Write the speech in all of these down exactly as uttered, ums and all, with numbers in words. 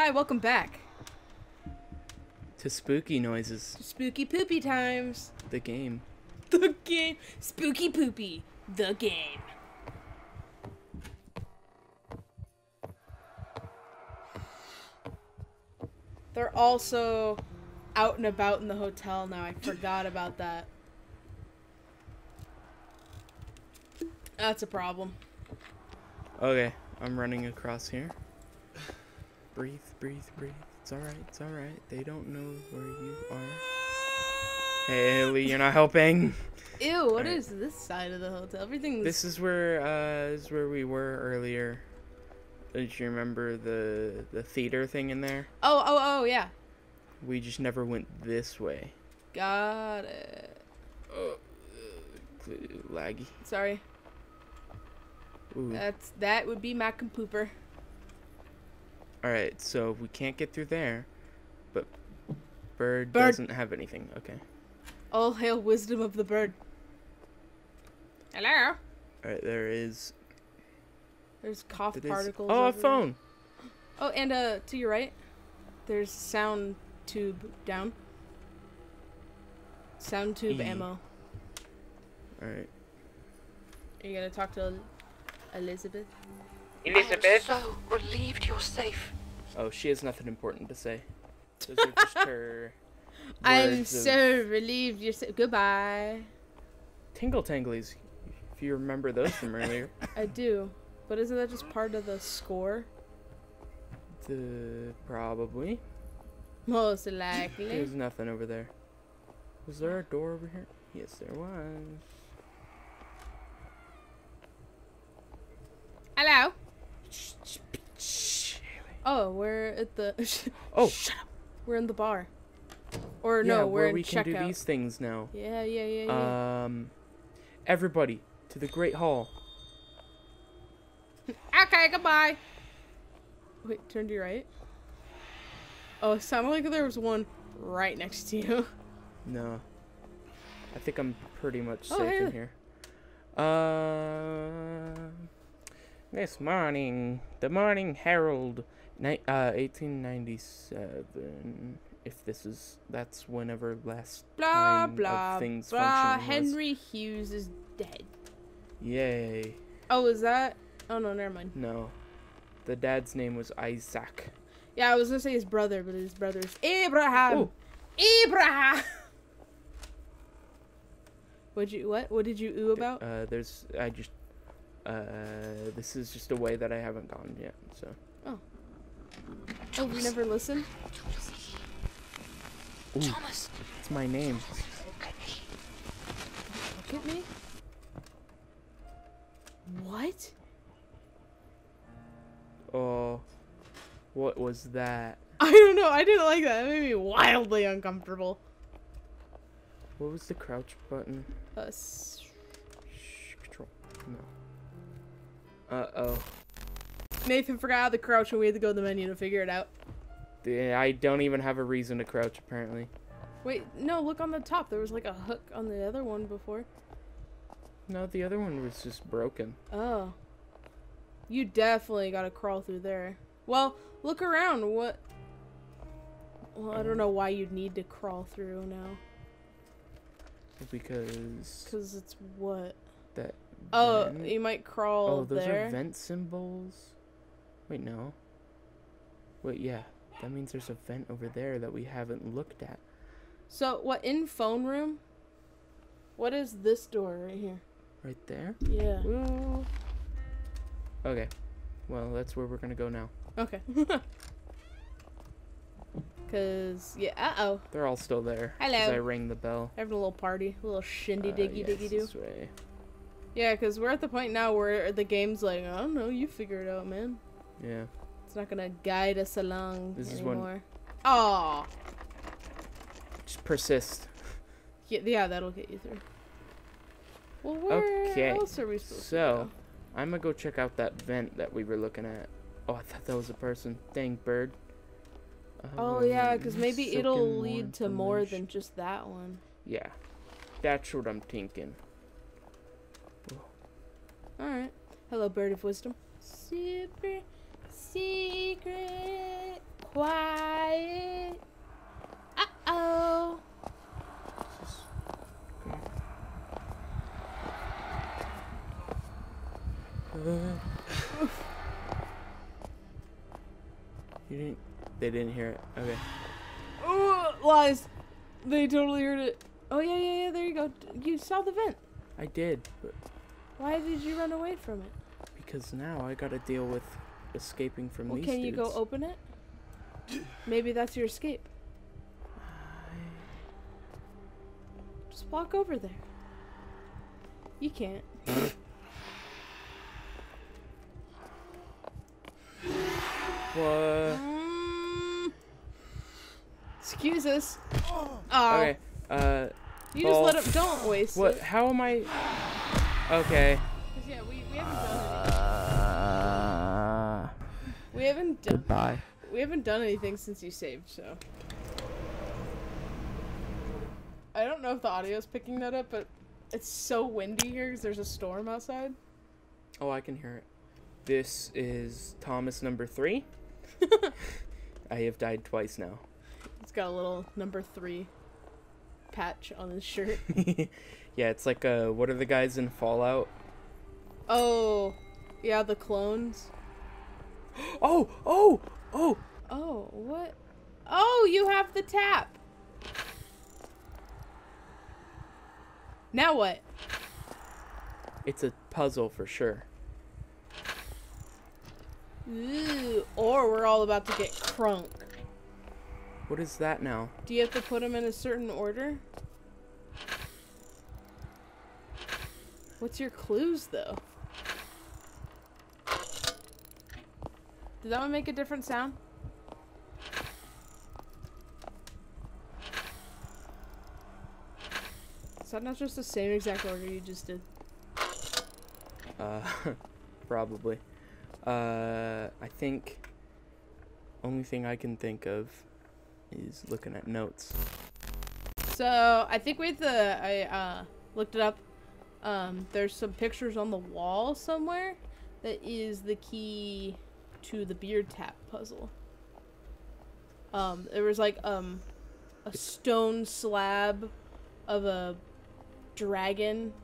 Hi, welcome back. To spooky noises. To spooky poopy times. The game. The game. Spooky poopy. The game. They're also out and about in the hotel now. I forgot about that. That's a problem. Okay, I'm running across here. Breathe, breathe, breathe. It's alright, it's alright. They don't know where you are. Hey, Ellie, you're not helping. Ew, what right. is this side of the hotel? Everything's... This is where, uh, this is where we were earlier. Did you remember the the theater thing in there? Oh, oh, oh, yeah. We just never went this way. Got it. Oh, uh, laggy. Sorry. Ooh. That's that would be Mac and Pooper. All right, so we can't get through there, but bird, bird doesn't have anything. Okay. All hail wisdom of the bird. Hello. All right, there is. There's cough it particles. Is... Oh, a phone. Oh, and uh, to your right, there's sound tube down. Sound tube e. ammo. All right. Are you gonna talk to Elizabeth? Elizabeth. I am so relieved you're safe. Oh, she has nothing important to say. Those are just her. I'm so of... relieved you're safe. Goodbye. Tingle tanglies. If you remember those from earlier. I do. But isn't that just part of the score? The... Probably. Most likely. There's nothing over there. Was there a door over here? Yes, there was. Hello? Oh, we're at the... Oh! Shut up. We're in the bar. Or no, yeah, we're in checkout. we can do these things now. Yeah, yeah, yeah, yeah. Um, everybody, to the Great Hall. Okay, goodbye. Wait, turn to your right. Oh, it sounded like there was one right next to you. No. I think I'm pretty much safe oh, hey. in here. Uh, this morning, the Morning Herald, ni uh, eighteen ninety-seven. If this is, that's whenever last blah, time blah, of things blah. Henry was. Hughes is dead. Yay. Oh, is that... Oh, no, never mind. No. The dad's name was Isaac. Yeah, I was going to say his brother, but his brother's Abraham. Ooh. Abraham! What'd you, what? What did you ooh about? Uh, there's, I just, uh, this is just a way that I haven't gone yet, so. Oh. Oh, we never listen? Ooh, Thomas. It's my name. Look at me? What? Oh, what was that? I don't know. I didn't like that. It made me wildly uncomfortable. What was the crouch button? Uh, s Shh, control. No. Uh-oh. Nathan forgot how to crouch and we had to go to the menu to figure it out. Yeah, I don't even have a reason to crouch, apparently. Wait, no, look on the top. There was like a hook on the other one before. No, the other one was just broken. Oh. You definitely gotta crawl through there. Well, look around. What? Well, I don't know why you'd need to crawl through now. Because. Because it's what? That. Oh, vent? You might crawl there. Oh, those there. are vent symbols. Wait, no. Wait, yeah. That means there's a vent over there that we haven't looked at. So, what in phone room? What is this door right here? Right there? Yeah. Ooh. Okay, well, that's where we're gonna go now. Okay. Cause, yeah, uh-oh. They're all still there. Hello. Cause I rang the bell. Having a little party, a little shindy diggy uh, yes, diggy doo. Right. Yeah, cause we're at the point now where the game's like, I don't know, you figure it out, man. Yeah. It's not gonna guide us along this anymore. Aw. When... Just persist. Yeah, yeah, that'll get you through. Well, where okay. else are we supposed so... to go? I'm gonna go check out that vent that we were looking at. Oh, I thought that was a person. Dang, bird. Oh, oh yeah, because maybe it'll lead to more than just that one. Yeah. That's what I'm thinking. Alright. Hello, bird of wisdom. Super secret You didn't. They didn't hear it. Okay. Oh, lies. They totally heard it. Oh yeah, yeah, yeah. There you go. You saw the vent. I did. But why did you run away from it? Because now I gotta deal with escaping from well, these. Can dudes. You go open it? Maybe that's your escape. I... Just walk over there. You can't. What? Mm. Excuse us. Oh. Okay. Uh. You ball. Just let him. Don't waste what? It. What? How am I? Okay. Yeah, we, we haven't done anything. Uh, we haven't done. Goodbye. We haven't done anything since you saved, so. I don't know if the audio's picking that up, but it's so windy here because there's a storm outside. Oh, I can hear it. This is Thomas number three. I have died twice now. It's got a little number three patch on his shirt. Yeah, it's like, uh, what are the guys in Fallout? Oh, yeah, the clones. Oh, oh! Oh! Oh, what? Oh, you have the tap! Now what? It's a puzzle for sure. Ooh, or we're all about to get crunk. What is that now? Do you have to put them in a certain order? What's your clues, though? Did that one make a different sound? Is that not just the same exact order you just did? Uh, probably. Uh, I think only thing I can think of is looking at notes. So, I think we had the, I, uh, looked it up. Um, there's some pictures on the wall somewhere that is the key to the beard tap puzzle. Um, there was like, um, a stone slab of a dragon.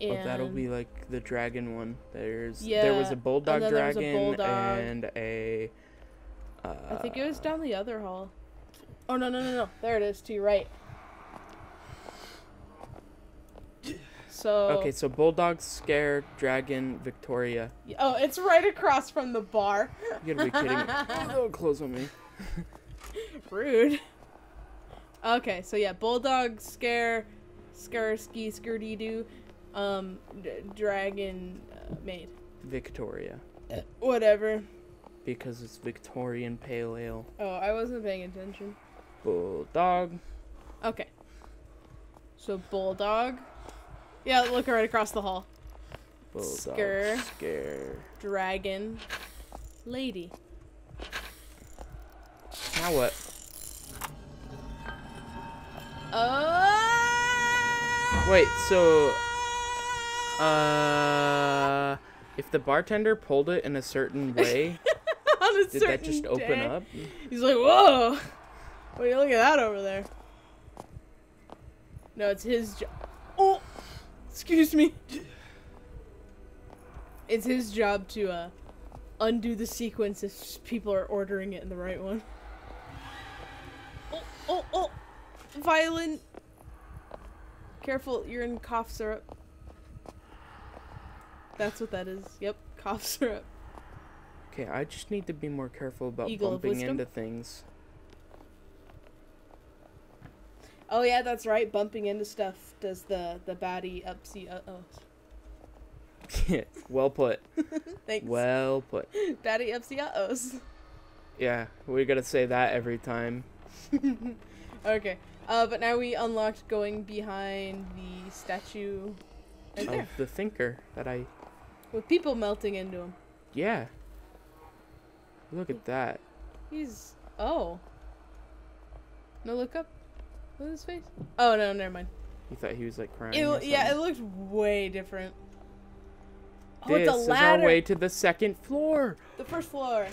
And oh, that'll be like the dragon one. There's, yeah, there was a bulldog and dragon a bulldog. and a, uh, I think it was down the other hall. Oh, no, no, no, no. There it is to your right. So, okay, so Bulldog, Scare, Dragon, Victoria. Oh, it's right across from the bar. You gotta be kidding me. Oh, close on me. Rude. Okay, so yeah, Bulldog, Scare, Scare, Ski, Skirty Doo, um, d Dragon, uh, Maid. Victoria. Uh, whatever. Because it's Victorian Pale Ale. Oh, I wasn't paying attention. Bulldog. Okay. So Bulldog. Yeah, look right across the hall. Bulldog, Sker, Scare. Dragon. Lady. Now what? Uh... Wait, so... Uh... If the bartender pulled it in a certain way... On a did certain that just day. Open up? He's like, whoa! Wait, look at that over there. No, it's his job. Oh! Excuse me. It's his job to uh, undo the sequence if people are ordering it in the right one. Oh, oh, oh! Violin! Careful, you're in cough syrup. That's what that is. Yep, cough syrup. Okay, I just need to be more careful about Eagle bumping into things. Oh yeah, that's right. Bumping into stuff does the the baddie upsy uh oh. Yeah, well put. Thanks. Well put. Baddie upsy uh ohs. Yeah, we gotta say that every time. Okay, uh, but now we unlocked going behind the statue. Right there. Of the thinker that I. With people melting into him. Yeah. Look at that. He's oh. No, look up. Look at his face. Oh no, never mind. You thought he was like crying. It, yeah, it looked way different. Oh, this it's a ladder. Is our way to the second floor. The first floor.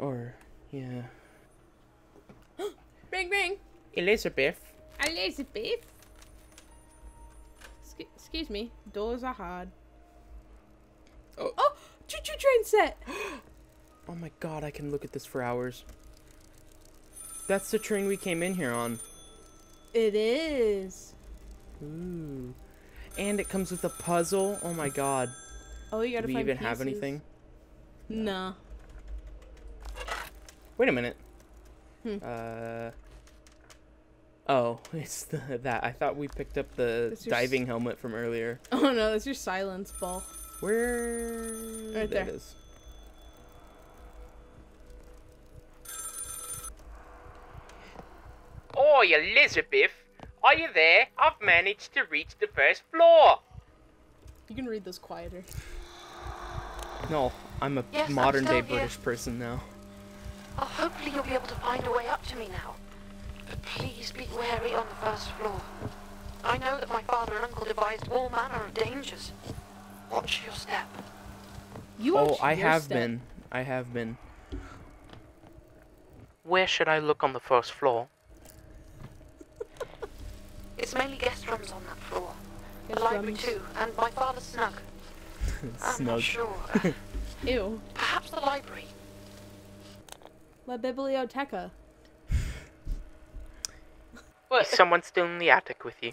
Or yeah. Ring ring. Elizabeth. Elizabeth. Sc excuse me. Doors are hard. Oh, oh choo choo train set. Oh my god, I can look at this for hours. That's the train we came in here on. It is. Ooh. And it comes with a puzzle. Oh my god. Oh, you gotta find pieces. Do we even have anything? No. Wait a minute. Hmm. Uh. Oh, it's the, that. I thought we picked up the diving helmet from earlier. Oh no, that's your silence ball. Where? Right there. There it is. Oi, Elizabeth! Are you there? I've managed to reach the first floor! You can read this quieter. No, I'm a yes, modern I'm day here. British person now. Oh, hopefully you'll be able to find a way up to me now. But please be wary on the first floor. I know that my father and uncle devised all manner of dangers. Watch your step. You watch Oh, I your have step. been. I have been. Where should I look on the first floor? It's mainly guest rooms on that floor. The library too, and my father's snug. Snug. I'm not sure. Ew. Perhaps the library. La biblioteca. Is someone still in the attic with you?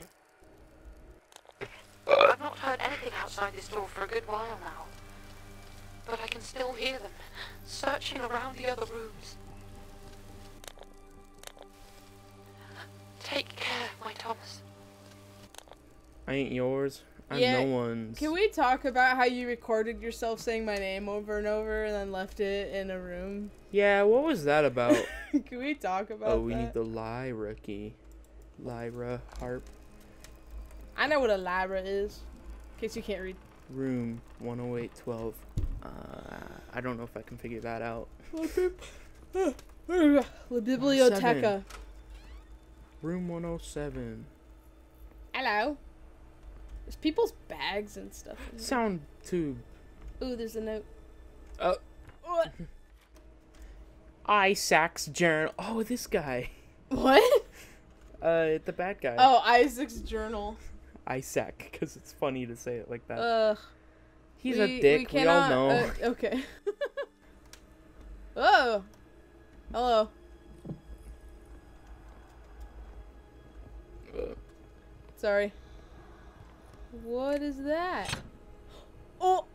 I've not heard anything outside this door for a good while now. But I can still hear them, searching around the other rooms. Take care, my Thomas. I ain't yours. I'm yeah. no one's. Can we talk about how you recorded yourself saying my name over and over and then left it in a room? Yeah, what was that about? Can we talk about that? Oh, we that? need the Lyra key. Lyra harp. I know what a Lyra is. In case you can't read. Room one oh eight twelve. Uh, I don't know if I can figure that out. La biblioteca. Room one oh seven. Hello. There's people's bags and stuff. Sound tube. Ooh, there's a note. Uh, oh. Isaac's journal. Oh, this guy. What? Uh, the bad guy. Oh, Isaac's journal. Isaac, because it's funny to say it like that. Ugh. He's we, a dick. We, cannot, we all know. Uh, okay. Oh. Hello. Sorry. What is that? Oh.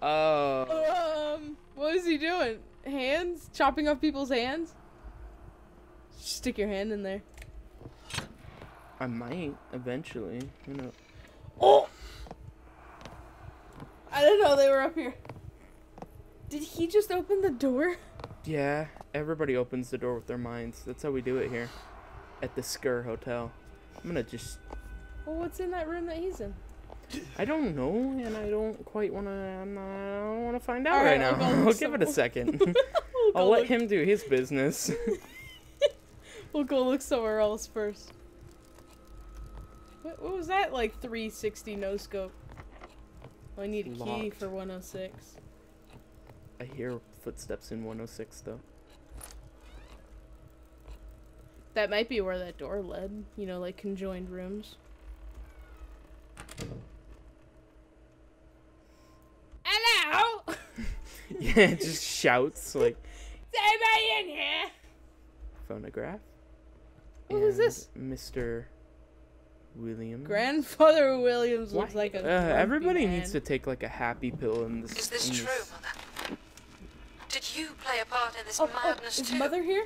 Oh. Um. What is he doing? Hands? Chopping off people's hands? Just stick your hand in there. I might eventually. You know. Oh. I didn't know they were up here. Did he just open the door? Yeah. Everybody opens the door with their minds. That's how we do it here, at the Sker Hotel. I'm gonna just. Well, what's in that room that he's in? I don't know, and I don't quite wanna. I'm not, I don't wanna find out All right, right now. I'll, I'll give it a second. I'll, I'll let look. him do his business. We'll go look somewhere else first. What, what was that like? three sixty no scope. Oh, I need a Locked. key for one oh six. I hear footsteps in one oh six though. That might be where that door led. You know, like conjoined rooms. Hello! Yeah, it just shouts like. Is anybody in here? Phonograph. Who is this? Mister Williams. Grandfather Williams looks Why? like a. Uh, everybody man. needs to take like a happy pill in this. Is this in true, this... Mother? Did you play a part in this oh, madness oh, is too? Is Mother here?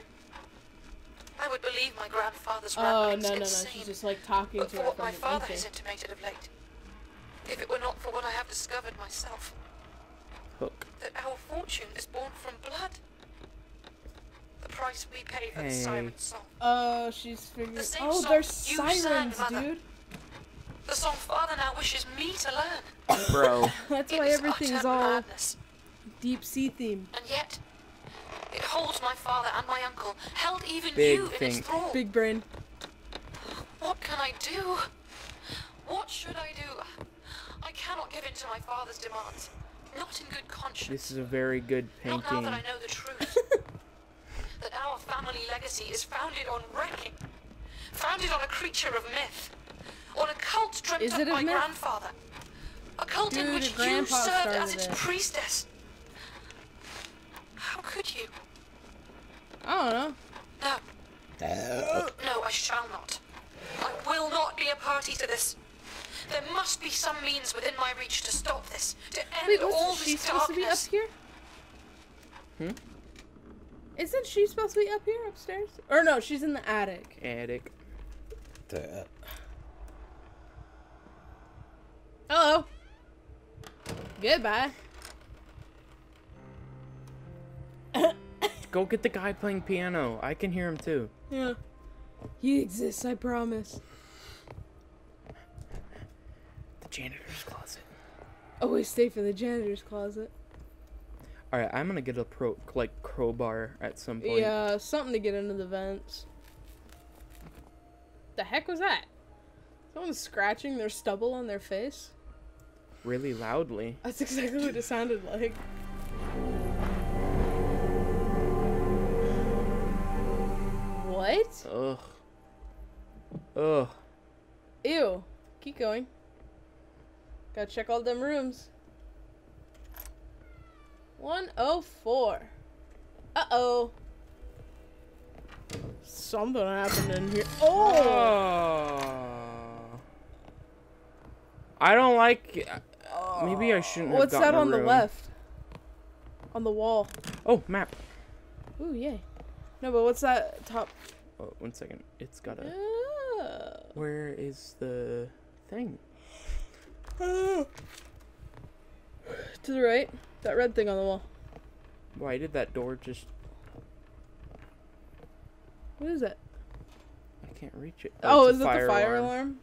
I would believe my grandfather's ramblings. Oh, no, no, no. She's just like talking but to for her what my father has intimated of late. If it were not for what I have discovered myself. Hook. That our fortune is born from blood. The price we pay for hey. the siren song. Oh, she's figuring... The same oh, there's sirens, sang, dude. The song father now wishes me to learn. Bro. That's why everything's all deep sea theme. And yet... It holds my father and my uncle, held even Big you thing. in its thrall. Big brain. What can I do? What should I do? I cannot give in to my father's demands. Not in good conscience. This is a very good painting. Not now that I know the truth. That our family legacy is founded on wrecking. Founded on a creature of myth. On a cult dreamt is it of my myth? grandfather. A cult Dude, in which you served as its it. priestess. could you? I don't know. No. Uh. No, I shall not. I will not be a party to this. There must be some means within my reach to stop this, to end Wait, all this she's darkness. Supposed to be up here? Hmm? Isn't she supposed to be up here, upstairs? Or no, she's in the attic. Attic. The... Hello. Goodbye. Go get the guy playing piano. I can hear him too. Yeah. He exists, I promise. The janitor's closet. Always stay for the janitor's closet. Alright, I'm gonna get a pro like crowbar at some point. Yeah, something to get into the vents. The heck was that? Someone's scratching their stubble on their face? Really loudly. That's exactly what it sounded like. What? Ugh. Ugh. Ew. Keep going. Gotta check all them rooms. one oh four. Uh-oh. Something happened in here. Oh! Oh. I don't like... Oh. Maybe I shouldn't What's have gotten that on a room. The left? On the wall. Oh, map. Ooh, yay. No, but what's that top? Oh, one second. It's got a... Oh. Where is the thing? Oh. To the right. That red thing on the wall. Why did that door just... What is it? I can't reach it. Oh, oh is it the fire alarm? alarm?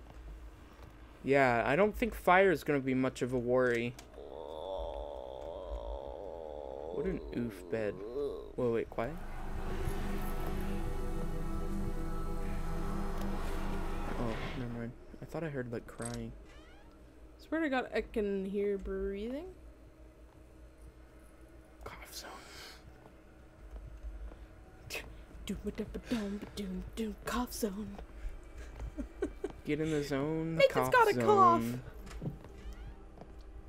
Yeah, I don't think fire is going to be much of a worry. What an oof bed. Whoa, wait, quiet. Oh, never mind. I thought I heard, like, crying. I swear to God, I can hear breathing. Cough zone. Do-ba-da-ba-dum-ba-doom-doom, cough zone. Get in the zone, the cough zone. Nathan's got a cough.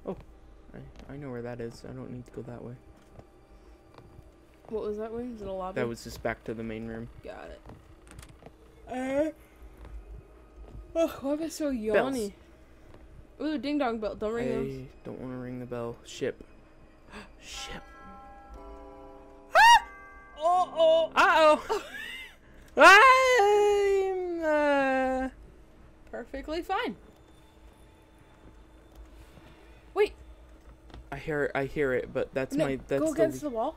Oh, I, I know where that is. I don't need to go that way. What was that way? Is it a lobby? That was just back to the main room. Got it. Uh, oh, why am I so yawny? Bells. Ooh, ding-dong bell. Don't ring those. I don't want to ring the bell. Ship. Ship. Uh-oh. Uh-oh. I'm, uh... perfectly fine. Wait. I hear it, I hear it, but that's no, my... That's go against the, the wall.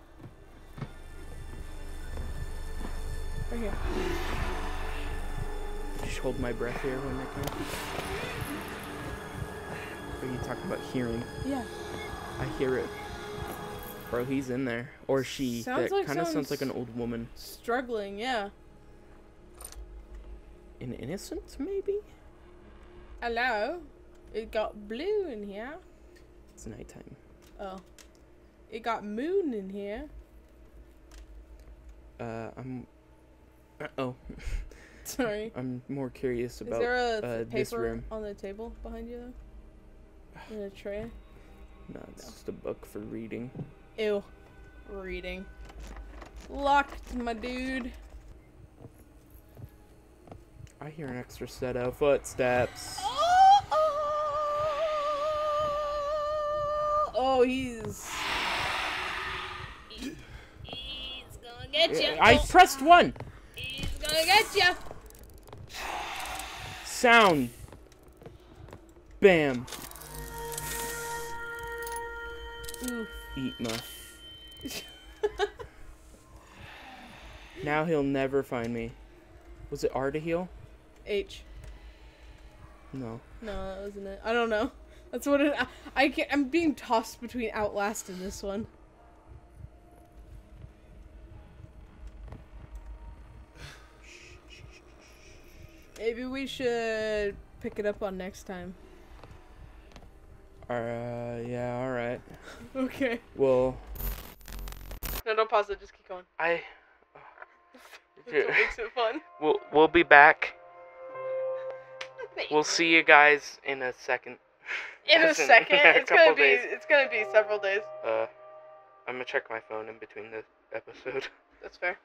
Right here. Just hold my breath here when they come. Are you talking about hearing? Yeah. I hear it. Bro, he's in there. Or she. Sounds that like kind of sounds like an old woman. Struggling, yeah. An innocent, maybe? Hello? It got blue in here. It's nighttime. Oh. It got moon in here. Uh, I'm... Uh-oh. Sorry. I'm more curious about Is there a uh, paper this room. on the table behind you, though? In a tray? No, it's no. just a book for reading. Ew. Reading. Locked, my dude. I hear an extra set of footsteps. Oh, oh. oh he's... He, he's gonna get you. I oh. pressed one. He's gonna get you. Sound. Bam. Oof. Eat my. Now he'll never find me. Was it R to heal? H. No. No, that wasn't it. I don't know. That's what it. I, I can't, I'm being tossed between Outlast and this one. Maybe we should pick it up on next time. Uh, yeah, alright. Okay. Well. No, don't pause it. Just keep going. I. Uh, That's what makes it fun. We'll, we'll be back. We'll see you guys in a second. In a second? It's gonna be, it's gonna be several days. Uh, I'm gonna check my phone in between the episode. That's fair.